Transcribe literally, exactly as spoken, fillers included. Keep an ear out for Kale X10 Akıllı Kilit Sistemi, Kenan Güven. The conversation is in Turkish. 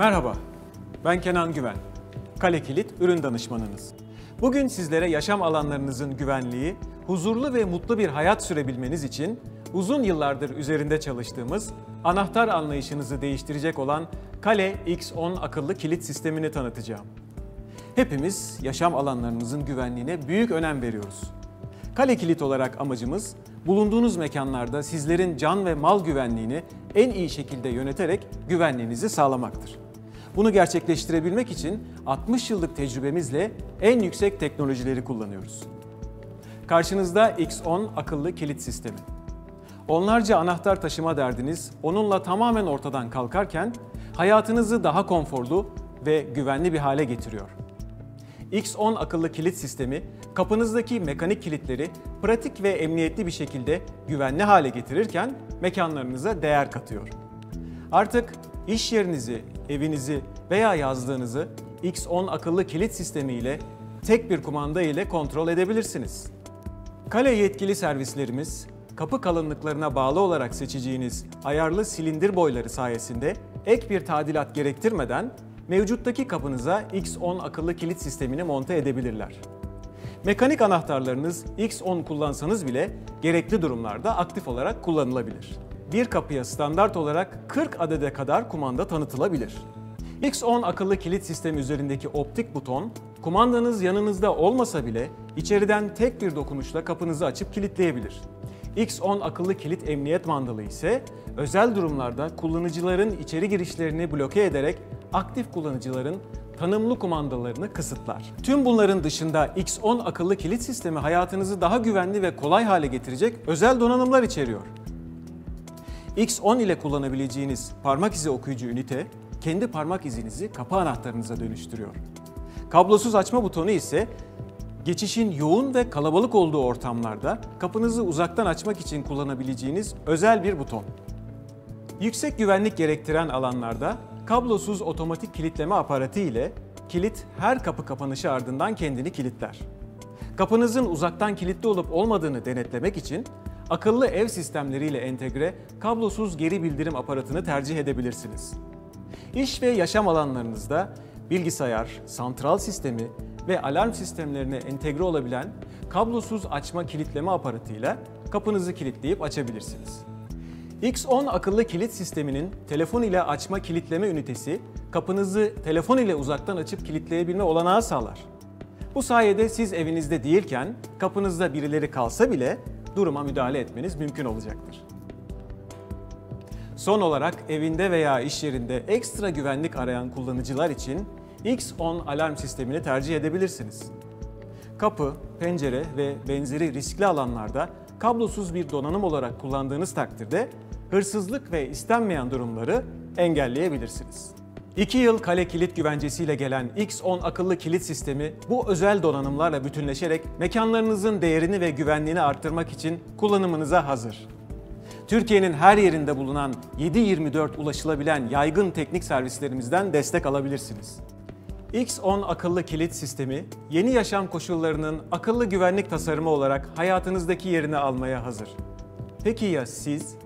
Merhaba, ben Kenan Güven, Kale Kilit Ürün Danışmanınız. Bugün sizlere yaşam alanlarınızın güvenliği, huzurlu ve mutlu bir hayat sürebilmeniz için uzun yıllardır üzerinde çalıştığımız, anahtar anlayışınızı değiştirecek olan Kale X on Akıllı Kilit Sistemini tanıtacağım. Hepimiz yaşam alanlarımızın güvenliğine büyük önem veriyoruz. Kale Kilit olarak amacımız, bulunduğunuz mekanlarda sizlerin can ve mal güvenliğini en iyi şekilde yöneterek güvenliğinizi sağlamaktır. Bunu gerçekleştirebilmek için altmış yıllık tecrübemizle en yüksek teknolojileri kullanıyoruz. Karşınızda X on Akıllı Kilit Sistemi. Onlarca anahtar taşıma derdiniz onunla tamamen ortadan kalkarken hayatınızı daha konforlu ve güvenli bir hale getiriyor. X on Akıllı Kilit Sistemi, kapınızdaki mekanik kilitleri pratik ve emniyetli bir şekilde güvenli hale getirirken mekanlarınıza değer katıyor. Artık iş yerinizi, evinizi veya yazlığınızı X on Akıllı Kilit Sistemi ile tek bir kumanda ile kontrol edebilirsiniz. Kale yetkili servislerimiz, kapı kalınlıklarına bağlı olarak seçeceğiniz ayarlı silindir boyları sayesinde ek bir tadilat gerektirmeden mevcuttaki kapınıza X on Akıllı Kilit Sistemini monte edebilirler. Mekanik anahtarlarınız X on kullansanız bile gerekli durumlarda aktif olarak kullanılabilir. Bir kapıya standart olarak kırk adede kadar kumanda tanıtılabilir. X on Akıllı Kilit Sistemi üzerindeki optik buton, kumandanız yanınızda olmasa bile içeriden tek bir dokunuşla kapınızı açıp kilitleyebilir. X on Akıllı Kilit Emniyet Mandalı ise özel durumlarda kullanıcıların içeri girişlerini bloke ederek aktif kullanıcıların tanımlı kumandalarını kısıtlar. Tüm bunların dışında X on Akıllı Kilit Sistemi hayatınızı daha güvenli ve kolay hale getirecek özel donanımlar içeriyor. X on ile kullanabileceğiniz parmak izi okuyucu ünite, kendi parmak izinizi kapı anahtarınıza dönüştürüyor. Kablosuz açma butonu ise, geçişin yoğun ve kalabalık olduğu ortamlarda kapınızı uzaktan açmak için kullanabileceğiniz özel bir buton. Yüksek güvenlik gerektiren alanlarda kablosuz otomatik kilitleme aparatı ile kilit her kapı kapanışı ardından kendini kilitler. Kapınızın uzaktan kilitli olup olmadığını denetlemek için akıllı ev sistemleriyle entegre kablosuz geri bildirim aparatını tercih edebilirsiniz. İş ve yaşam alanlarınızda bilgisayar, santral sistemi ve alarm sistemlerine entegre olabilen kablosuz açma kilitleme aparatıyla kapınızı kilitleyip açabilirsiniz. X on Akıllı Kilit Sistemi'nin telefon ile açma kilitleme ünitesi, kapınızı telefon ile uzaktan açıp kilitleyebilme olanağı sağlar. Bu sayede siz evinizde değilken kapınızda birileri kalsa bile duruma müdahale etmeniz mümkün olacaktır. Son olarak evinde veya iş yerinde ekstra güvenlik arayan kullanıcılar için X on Alarm Sistemini tercih edebilirsiniz. Kapı, pencere ve benzeri riskli alanlarda kablosuz bir donanım olarak kullandığınız takdirde hırsızlık ve istenmeyen durumları engelleyebilirsiniz. iki yıl Kale Kilit güvencesiyle gelen X on Akıllı Kilit Sistemi bu özel donanımlarla bütünleşerek mekanlarınızın değerini ve güvenliğini arttırmak için kullanımınıza hazır. Türkiye'nin her yerinde bulunan yedi yirmi dört ulaşılabilen yaygın teknik servislerimizden destek alabilirsiniz. X on Akıllı Kilit Sistemi, yeni yaşam koşullarının akıllı güvenlik tasarımı olarak hayatınızdaki yerini almaya hazır. Peki ya siz?